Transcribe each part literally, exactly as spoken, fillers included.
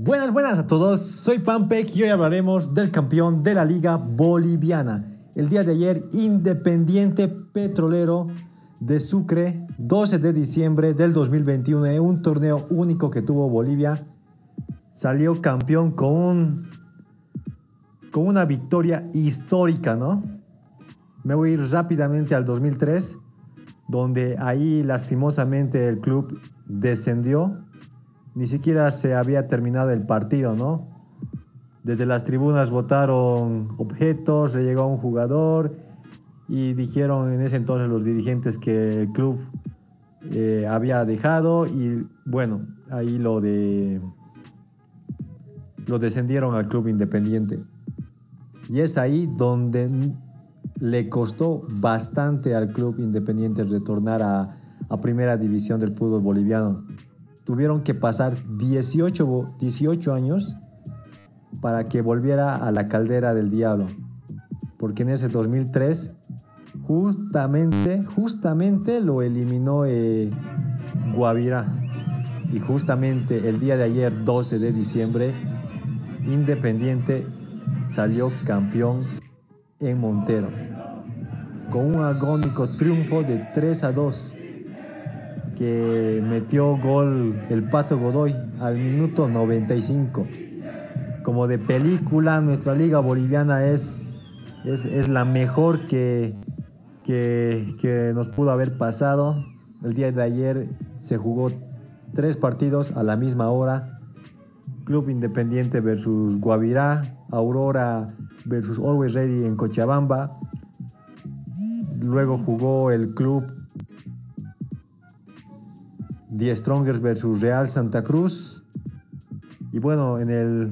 Buenas, buenas a todos, soy PAMPEC y hoy hablaremos del campeón de la Liga Boliviana. El día de ayer, Independiente Petrolero de Sucre, doce de diciembre del dos mil veintiuno, en un torneo único que tuvo Bolivia, salió campeón con, un, con una victoria histórica, ¿no? Me voy a ir rápidamente al dos mil tres, donde ahí lastimosamente el club descendió. Ni siquiera se había terminado el partido, ¿no? Desde las tribunas botaron objetos, le llegó a un jugador y dijeron en ese entonces los dirigentes que el club eh, había dejado y bueno, ahí lo de lo descendieron al club Independiente. Y es ahí donde le costó bastante al club Independiente retornar a, a primera división del fútbol boliviano. Tuvieron que pasar dieciocho años para que volviera a la caldera del diablo. Porque en ese dos mil tres justamente, justamente lo eliminó eh, Guabirá. Y justamente el día de ayer, doce de diciembre, Independiente salió campeón en Montero. Con un agónico triunfo de tres a dos. Que metió gol el Pato Godoy al minuto noventa y cinco. Como de película, nuestra liga boliviana es, es, es la mejor que, que, que nos pudo haber pasado. El día de ayer se jugó tres partidos a la misma hora. Club Independiente versus Guabirá, Aurora versus Always Ready en Cochabamba. Luego jugó el club The Strongers versus Real Santa Cruz. Y bueno, en el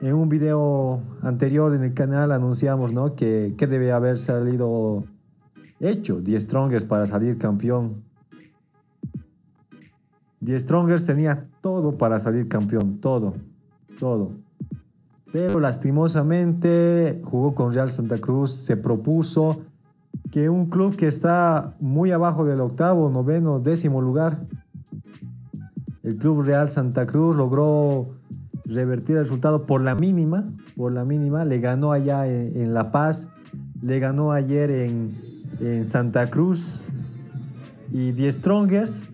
en un video anterior en el canal anunciamos, ¿no?, que, que debe haber salido hecho The Strongers para salir campeón. The Strongers tenía todo para salir campeón, todo, todo. Pero lastimosamente jugó con Real Santa Cruz, se propuso que un club que está muy abajo del octavo, noveno, décimo lugar. El club Real Santa Cruz logró revertir el resultado por la mínima, por la mínima, le ganó allá en, en La Paz, le ganó ayer en, en Santa Cruz y The Strongers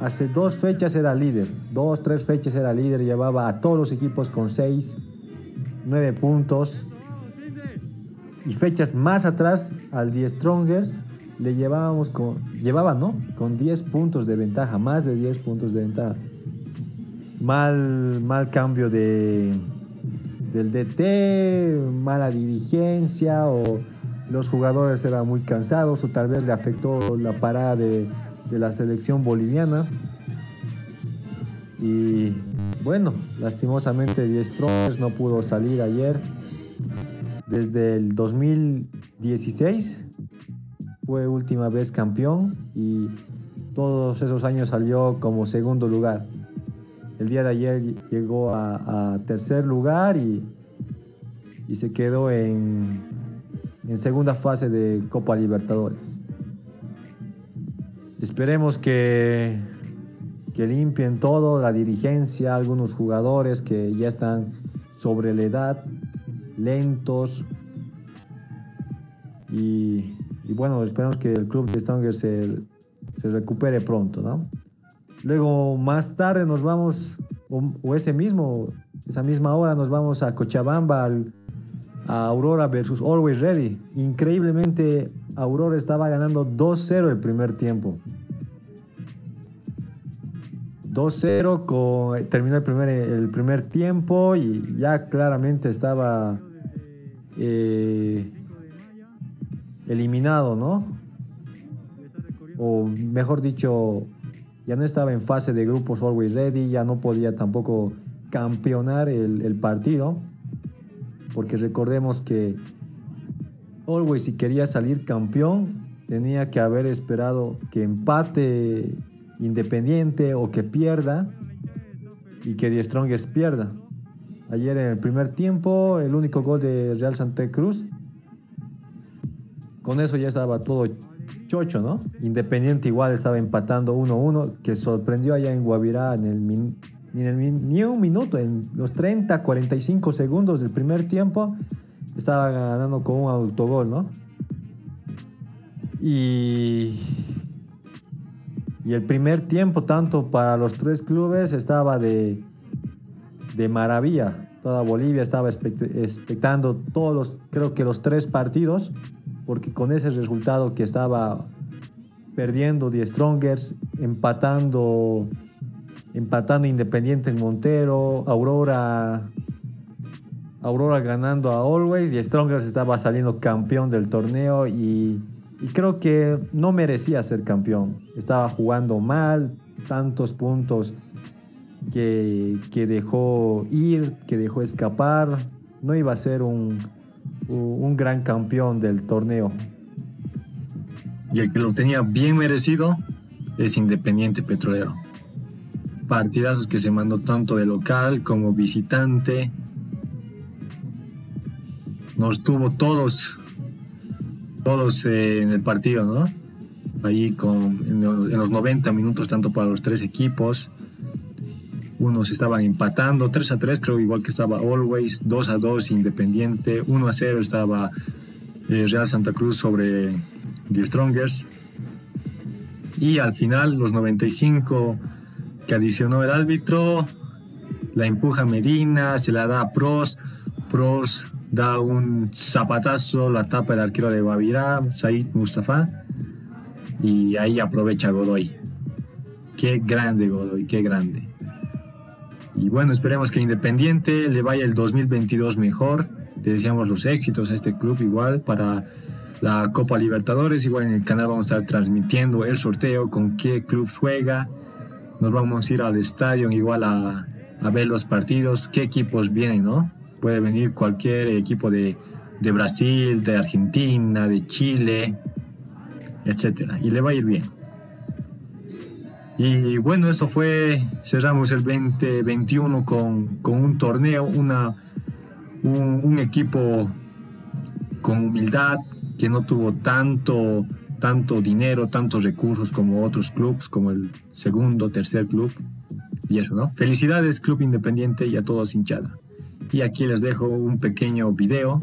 hace dos fechas era líder, dos, tres fechas era líder, llevaba a todos los equipos con seis, nueve puntos. Y fechas más atrás, al The Strongers le llevábamos con, llevaba, ¿no?, con diez puntos de ventaja, más de diez puntos de ventaja. Mal, mal cambio de, del D T, mala dirigencia, o los jugadores eran muy cansados, o tal vez le afectó la parada de, de la selección boliviana. Y bueno, lastimosamente The Strongers no pudo salir ayer. Desde el dos mil dieciséis fue última vez campeón y todos esos años salió como segundo lugar. El día de ayer llegó a, a tercer lugar y, y se quedó en, en segunda fase de Copa Libertadores. Esperemos que, que limpien todo, la dirigencia, algunos jugadores que ya están sobre la edad, lentos y, y bueno, esperamos que el club de Strongers se, se recupere pronto, ¿no? Luego más tarde nos vamos o, o ese mismo esa misma hora nos vamos a Cochabamba al, a Aurora versus Always Ready. Increíblemente Aurora estaba ganando dos cero el primer tiempo, dos cero con, terminó el primer, el primer tiempo y ya claramente estaba eh, eliminado, ¿no? O mejor dicho, ya no estaba en fase de grupos Always Ready, ya no podía tampoco campeonar el, el partido, porque recordemos que Always, si quería salir campeón, tenía que haber esperado que empate Independiente o que pierda y que The Strongers pierda. Ayer en el primer tiempo el único gol de Real Santa Cruz, con eso ya estaba todo chocho, ¿no? Independiente igual estaba empatando uno uno, que sorprendió allá en Guabirá en el, min ni, en el, ni un minuto, en los treinta, cuarenta y cinco segundos del primer tiempo, estaba ganando con un autogol, ¿no? Y, y el primer tiempo, tanto para los tres clubes, estaba de, de maravilla. Toda Bolivia estaba expect, expectando todos los, creo que los tres partidos, porque con ese resultado que estaba perdiendo The Strongers, empatando, empatando Independiente en Montero, Aurora, Aurora ganando a Always, y Strongers estaba saliendo campeón del torneo y, y creo que no merecía ser campeón. Estaba jugando mal, tantos puntos que, que dejó ir, que dejó escapar. No iba a ser un, un gran campeón del torneo. Y el que lo tenía bien merecido es Independiente Petrolero. Partidazos que se mandó tanto de local como visitante. Nos tuvo todos, todos eh, en el partido, ¿no? Ahí con, en, en los noventa minutos, tanto para los tres equipos. Unos estaban empatando, tres a tres creo, igual que estaba Always, dos a dos Independiente, uno a cero estaba eh, Real Santa Cruz sobre The Strongers. Y al final, los noventa y cinco que adicionó el árbitro, la empuja Medina, se la da a Prost, Prost da un zapatazo, la tapa el arquero de Guabirá, Said Mustafa, y ahí aprovecha Godoy. Qué grande Godoy, qué grande. Y bueno, esperemos que Independiente le vaya el dos mil veintidós mejor. Le deseamos los éxitos a este club, igual para la Copa Libertadores. Igual en el canal vamos a estar transmitiendo el sorteo, con qué club juega. Nos vamos a ir al estadio igual a, a ver los partidos, qué equipos vienen, ¿no? Puede venir cualquier equipo de, de Brasil, de Argentina, de Chile, etcétera. Y le va a ir bien. Y bueno, esto fue, cerramos el veinte veintiuno con, con un torneo, una, un, un equipo con humildad, que no tuvo tanto, tanto dinero, tantos recursos como otros clubes, como el segundo, tercer club, y eso, ¿no? Felicidades, Club Independiente, y a todos hinchada. Y aquí les dejo un pequeño video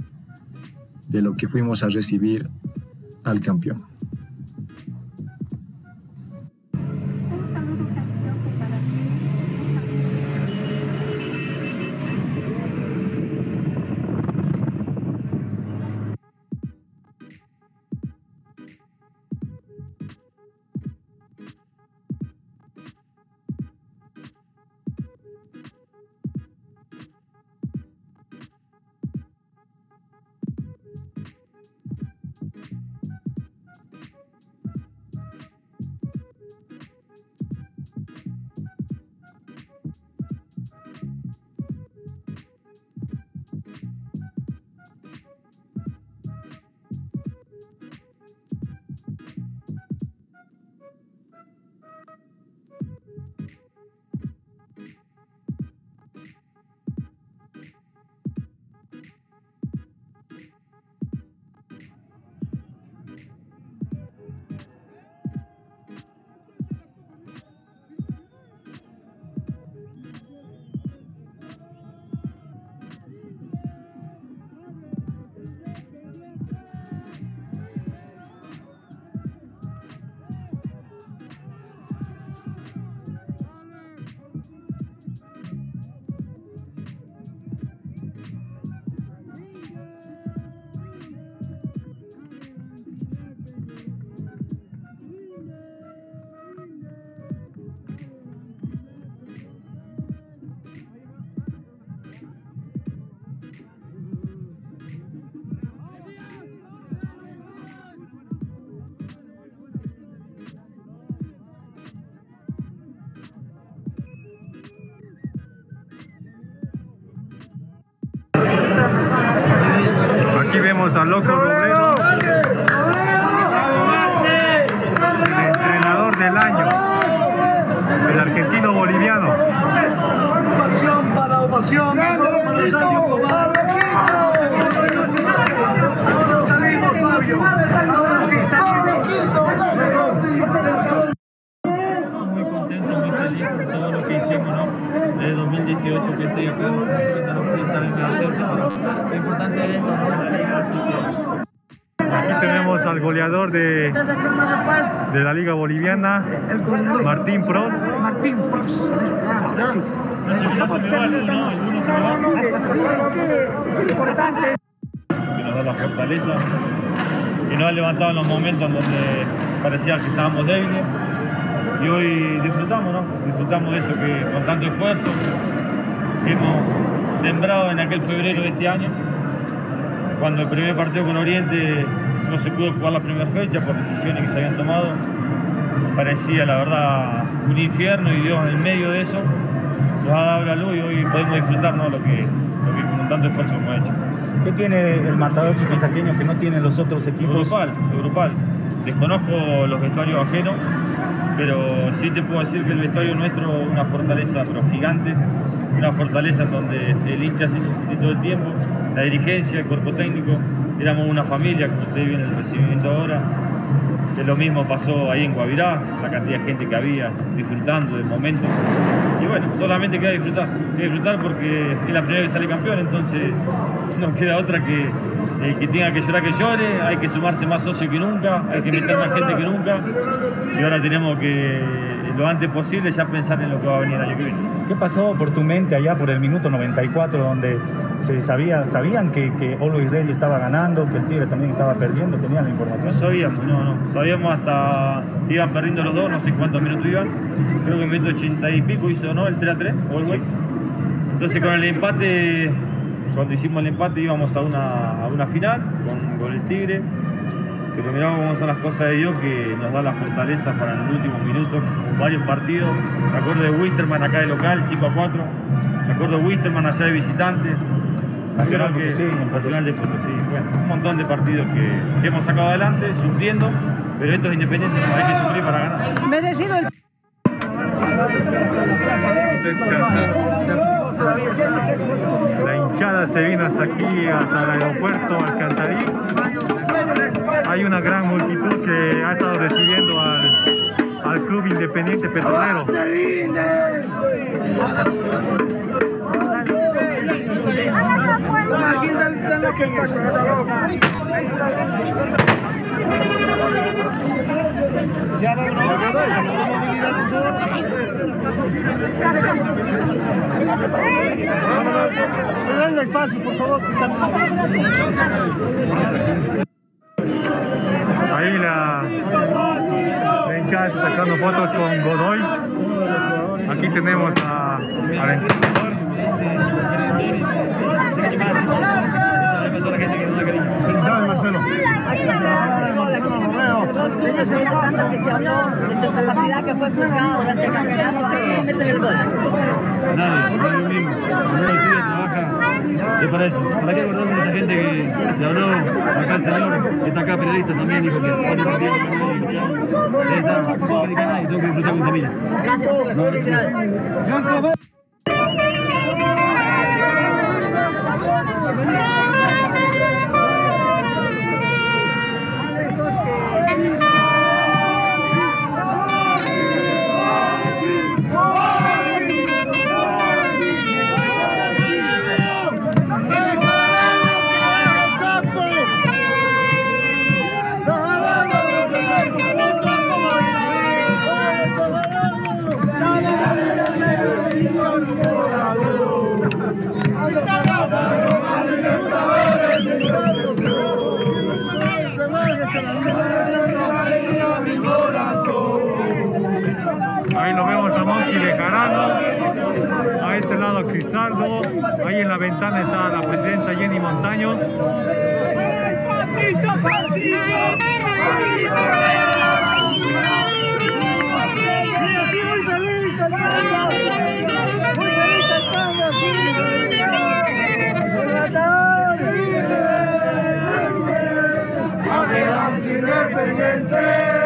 de lo que fuimos a recibir al campeón. Aquí vemos a Loco Robledo, el entrenador del año, el argentino boliviano. Ovación para ovación. Salimos, Fabio. Ahora sí salimos. Muy contento, muy feliz con todo lo que hicimos, ¿no? Aquí tenemos al goleador de, de la Liga Boliviana, Martín Prost. Martín Prost. Que nos da la fortaleza y nos ha levantado en los momentos en donde parecía que estábamos débiles. Y hoy disfrutamos, ¿no? Disfrutamos de eso que con tanto esfuerzo que hemos sembrado en aquel febrero de este año. Cuando el primer partido con Oriente no se pudo jugar la primera fecha por decisiones que se habían tomado, parecía la verdad un infierno y Dios en medio de eso nos ha dado la luz y hoy podemos disfrutar, ¿no? lo, que, lo que con tanto esfuerzo hemos hecho. ¿Qué tiene el matador chiquisaqueño que no tienen los otros equipos? Lo grupal, lo grupal. Desconozco los vestuarios ajenos, pero sí te puedo decir que el vestuario nuestro es una fortaleza pero gigante, una fortaleza en donde el hincha se sostiene todo el tiempo, la dirigencia, el cuerpo técnico, éramos una familia, como ustedes ven en el recibimiento ahora, que lo mismo pasó ahí en Guabirá, la cantidad de gente que había disfrutando del momento, y bueno, solamente queda disfrutar, queda disfrutar porque es la primera vez que sale campeón, entonces no queda otra que el que tenga que llorar que llore, hay que sumarse más socios que nunca, hay que meter más gente que nunca, y ahora tenemos que lo antes posible ya pensar en lo que va a venir el año que viene. ¿Qué pasó por tu mente allá por el minuto noventa y cuatro donde se sabía, sabían que, que Always Ready estaba ganando, que el Tigre también estaba perdiendo, tenían la información? No sabíamos, no, no, sabíamos hasta iban perdiendo los dos, no sé cuántos minutos iban, creo que en el minuto ochenta y pico hizo, ¿no? El tres a tres, Always. Entonces con el empate, cuando hicimos el empate íbamos a una, a una final con, con el Tigre, pero mirá cómo son las cosas de Dios que nos da la fortaleza para los últimos minutos, varios partidos. Me acuerdo de Wilstermann acá de local, cinco a cuatro. Me acuerdo de Wilstermann allá de visitante. Nacional, que, Potosí, Nacional de Potosí. Bueno, un montón de partidos que, que hemos sacado adelante, sufriendo, pero esto es independiente, hay que sufrir para ganar. Merecido el... La hinchada se vino hasta aquí, hasta el aeropuerto, Alcantarí. Hay una gran multitud que ha estado recibiendo al, al Club Independiente Petrolero. Denle espacio, por favor. Ahí la, la hinchada está sacando fotos con Godoy. Aquí tenemos a, a ver. ¿Qué parece? ¿Para qué acordarme de esa gente que le habló acá al señor, que está acá periodista también, dijo que cuando partido no está complicada y tengo que disfrutar con mi familia? Gracias, felicidades. Ahí lo vemos a Monty Mejarano, a este lado Cristaldo, ahí en la ventana está la presidenta Jenny Montaño. Adelante, independiente, independiente, adelante, independiente, independiente.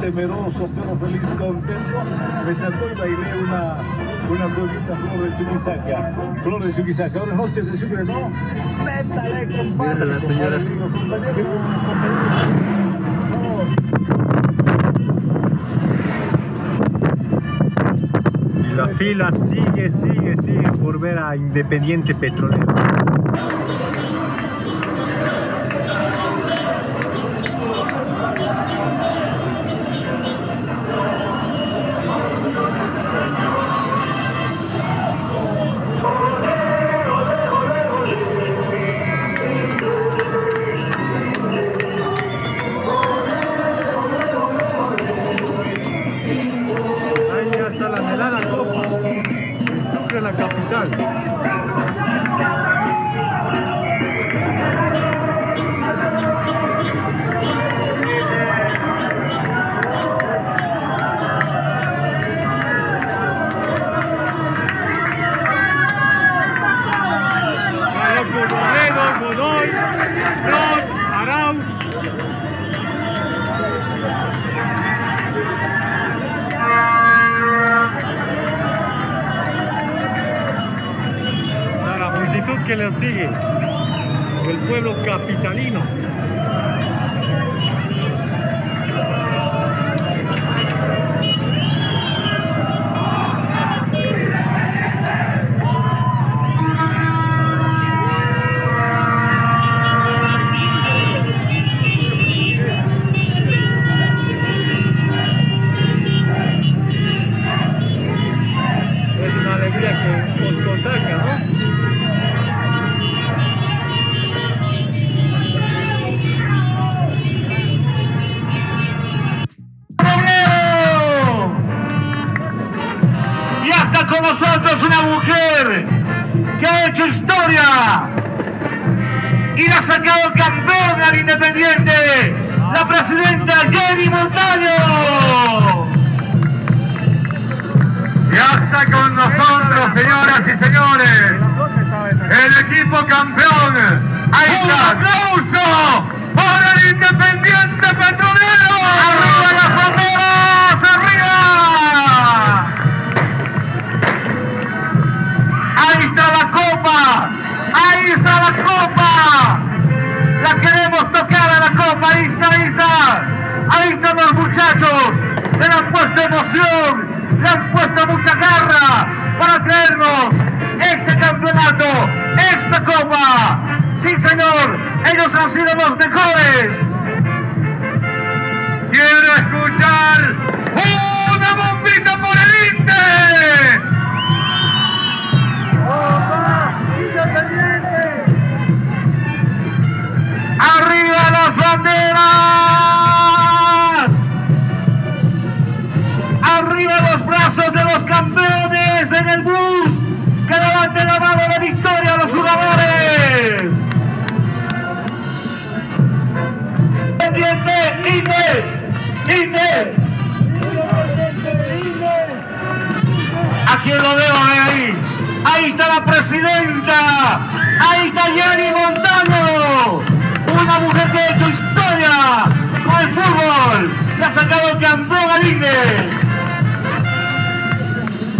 Temeroso, pero feliz, contento, me saltó y bailé una una cuevita flor de Chuquisaca, flor de Chuquisaca, ahora noche de Sucre, no, métale, compadre, las señoras. Y la fila sigue, sigue, sigue por ver a Independiente Petrolero. Que le sigue el pueblo capitalino.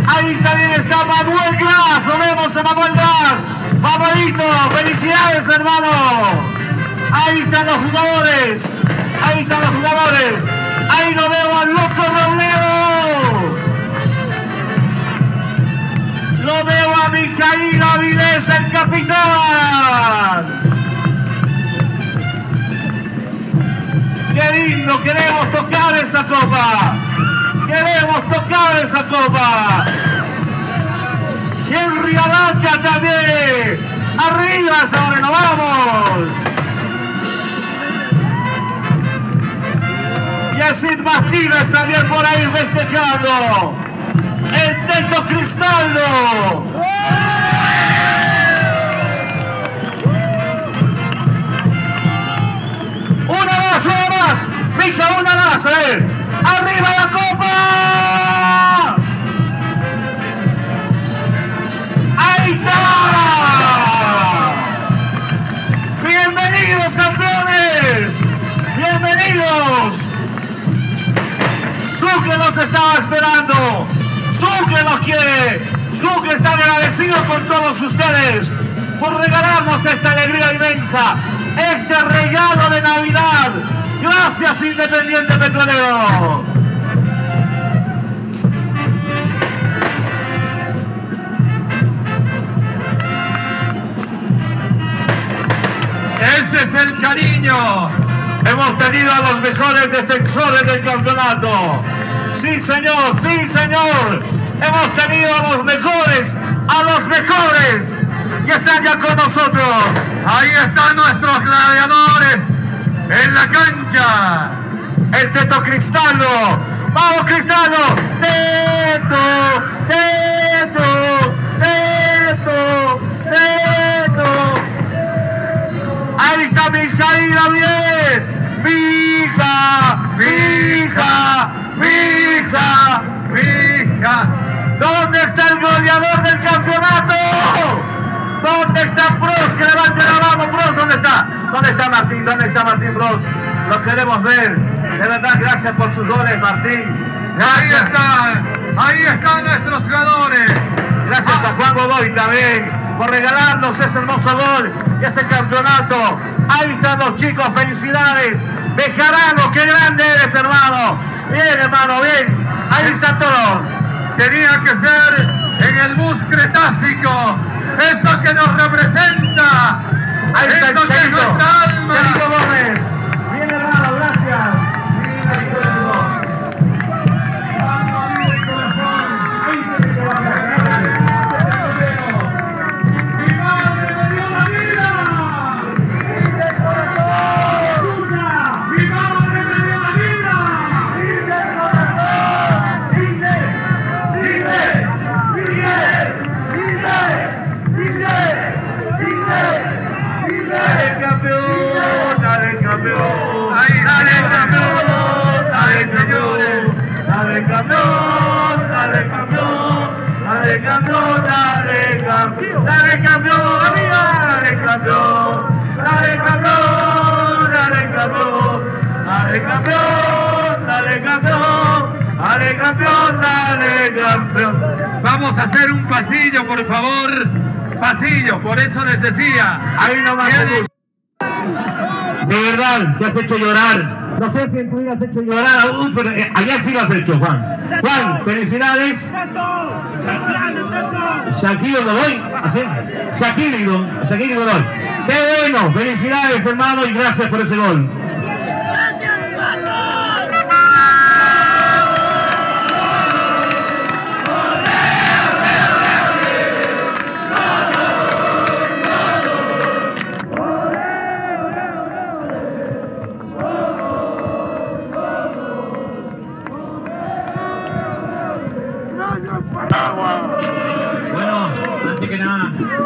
Ahí Manuel también está, Manuel Gras, lo vemos a Manuel Gras. Manuelito, felicidades hermano. Ahí están los jugadores, ahí están los jugadores. Ahí lo veo al Loco Robledo. Lo veo a Mijaí Avilés, el capitán. Qué lindo, queremos tocar esa copa. Queremos tocar esa copa. Henry Aranca también. Arriba, ahora nos vamos. Y a Sid Martínez también por ahí festejando. El Teto Cristaldo. Una más, una más. Mija, una más. A ver. ¡Arriba la copa! ¡Ahí está! ¡Bienvenidos, campeones! ¡Bienvenidos! Sucre nos estaba esperando. Sucre nos quiere. Sucre está agradecido con todos ustedes por regalarnos esta alegría inmensa, este regalo de Navidad. Gracias, Independiente Petrolero. Ese es el cariño. Hemos tenido a los mejores defensores del campeonato. Sí, señor, sí, señor. Hemos tenido a los mejores, a los mejores. Y están ya con nosotros. Ahí están nuestros gladiadores en la cancha. El Teto Cristaldo. ¡Vamos, Cristaldo! ¡Teto! ¡Teto! ¡Teto! ¡Teto! Ahí está Mijaí Avilés. ¡Mija! ¡Mija! ¡Mija! ¡Mija! ¿Dónde está el goleador del campeonato? ¿Dónde está Prost? Que levante la mano, Prost, ¿dónde está? ¿Dónde está Martín? ¿Dónde está Martín Prost? Lo queremos ver. De verdad, gracias por sus goles, Martín. Gracias. Ahí están, ahí están nuestros jugadores. Gracias ah. a Juan Godoy también por regalarnos ese hermoso gol y ese campeonato. Ahí están los chicos, felicidades. Mejarano, qué grande eres, hermano. Bien, hermano, bien. Ahí está todo. Tenía que ser en el bus cretácico. Eso que nos representa. Ahí está el Chelito, Chelito Gómez. Bien hermano, gracias. Bien, dale campeón, arriba, dale campeón, dale campeón, dale campeón, dale campeón, dale campeón, dale campeón, dale campeón. Vamos a hacer un pasillo, por favor, pasillo, por eso les decía. Ahí no va a ser. De verdad, te has hecho llorar. No sé si tú me has hecho llorar aún, pero allá sí lo has hecho, Juan. Juan, felicidades. Shakiro Godoy, ¿así? Shakiro, Shakiro Godoy. ¡Qué bueno! Felicidades, hermano, y gracias por ese gol. ¡Gracias, hermano!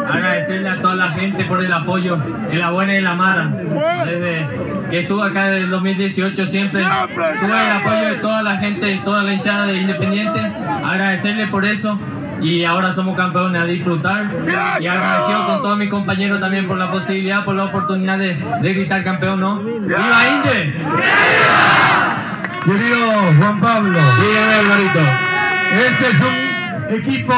Agradecerle a toda la gente por el apoyo, de la buena y la mala. Desde que estuve acá desde el dos mil dieciocho siempre tuve el apoyo de toda la gente, de toda la hinchada de Independiente. Agradecerle por eso y ahora somos campeones, a disfrutar. Y agradecido con todos mis compañeros también por la posibilidad, por la oportunidad de, de gritar campeón, ¿no? ¡Viva Inde! ¡Viva! Querido Juan Pablo, viva Alvarito. Este es un equipo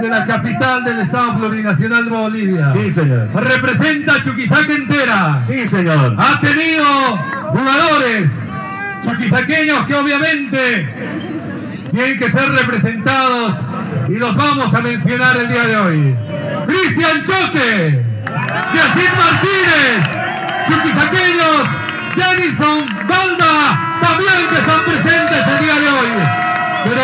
de la capital del estado plurinacional de Bolivia. Sí, señor. Representa a Chuquisaca entera. Sí, señor. Ha tenido jugadores chuquisaqueños que obviamente tienen que ser representados y los vamos a mencionar el día de hoy. Cristian Choque, Jacín Martínez, chuquisaqueños, Janison Banda, también que están presentes el día de hoy. Pero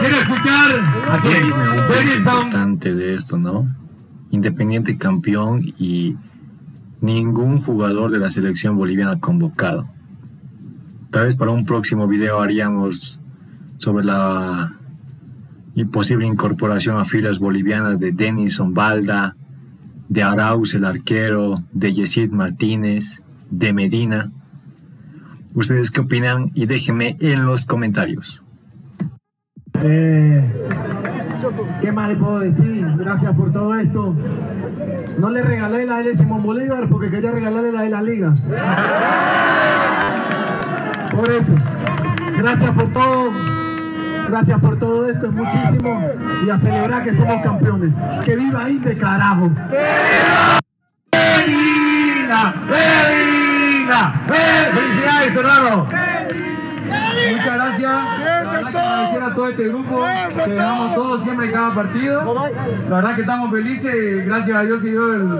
quiero escuchar a quién. Es importante de esto, ¿no? Independiente campeón y ningún jugador de la selección boliviana convocado. Tal vez para un próximo video haríamos sobre la imposible incorporación a filas bolivianas de Denison Balda, de Arauz el arquero, de Sid Martínez, de Medina. ¿Ustedes qué opinan? Y déjenme en los comentarios. Eh, ¿Qué más le puedo decir? Gracias por todo esto. No le regalé la de Simón Bolívar porque quería regalarle la de la Liga. Por eso, gracias por todo. Gracias por todo esto, es muchísimo, y a celebrar que somos campeones. ¡Que viva Inde, carajo! ¡Pelina! ¡Pelina! ¡Felicidades, hermano! Muchas gracias. La verdad que agradecer a todo este grupo que damos todos siempre en cada partido. La verdad que estamos felices, gracias a Dios se dio el,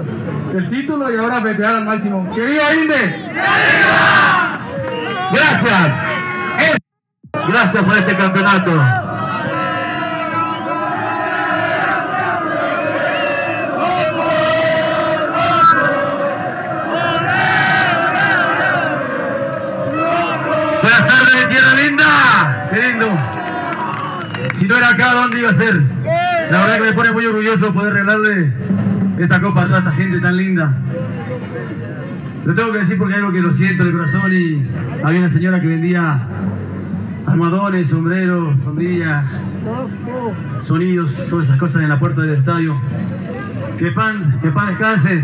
el título y ahora festejar al máximo. ¡Que viva Inde! ¡Que viva! ¡Gracias! Gracias por este campeonato. Buenas tardes, tierra linda. Qué lindo. Si no era acá, ¿dónde iba a ser? La verdad que me pone muy orgulloso poder regalarle esta copa a toda esta gente tan linda. Lo tengo que decir porque es algo que lo siento de corazón y había una señora que vendía armadones, sombreros, sombrillas, sonidos, todas esas cosas en la puerta del estadio. Que pan, que pan descanse.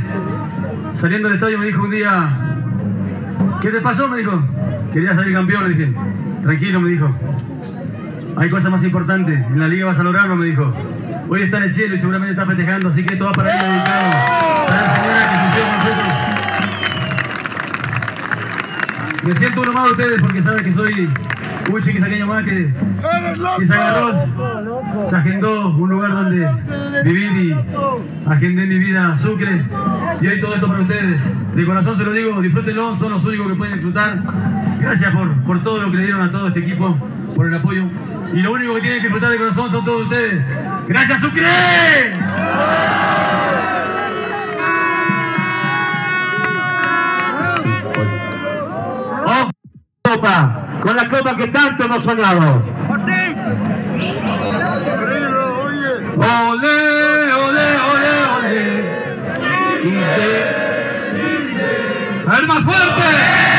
Saliendo del estadio me dijo un día, ¿qué te pasó? Me dijo, quería salir campeón. Le dije, tranquilo, me dijo, hay cosas más importantes, en la liga vas a lograrlo, me dijo. Hoy está en el cielo y seguramente está festejando, así que esto va para mí dedicado. Para la señora que se con nosotros. Me siento uno más de ustedes porque saben que soy un chiquisaqueño más que, que se agarró, se agendó un lugar donde vivir y agendé mi vida a Sucre. Y hoy todo esto para ustedes. De corazón se lo digo, disfrútenlo, son los únicos que pueden disfrutar. Gracias por, por todo lo que le dieron a todo este equipo, por el apoyo. Y lo único que tienen que disfrutar de corazón son todos ustedes. ¡Gracias, Sucre! ¡Oh, copa! Con la copa que tanto hemos soñado. ¡Olé, olé, olé, olé! ¡A ver, más fuerte! ¡Olé, olé, olé! ¡Olé, olé, olé!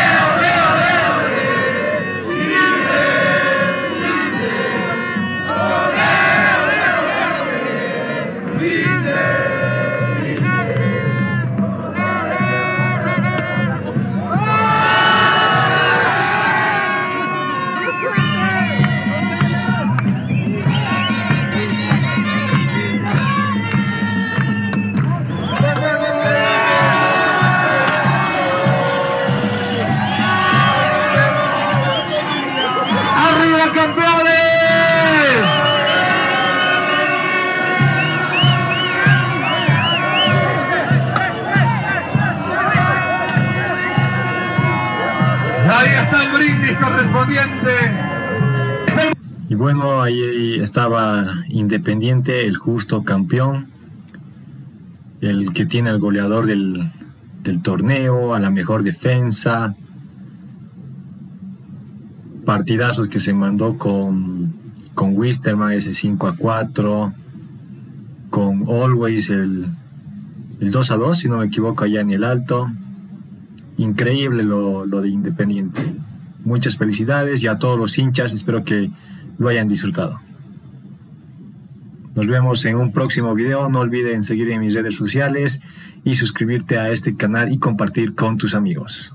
Y bueno, ahí estaba Independiente, el justo campeón, el que tiene al goleador del, del torneo, a la mejor defensa. Partidazos que se mandó con, con Wilstermann, ese cinco a cuatro, con Always el, el dos a dos, si no me equivoco, allá en el Alto. Increíble lo, lo de Independiente. Muchas felicidades y a todos los hinchas, espero que lo hayan disfrutado. Nos vemos en un próximo video, no olviden seguirme en mis redes sociales y suscribirte a este canal y compartir con tus amigos.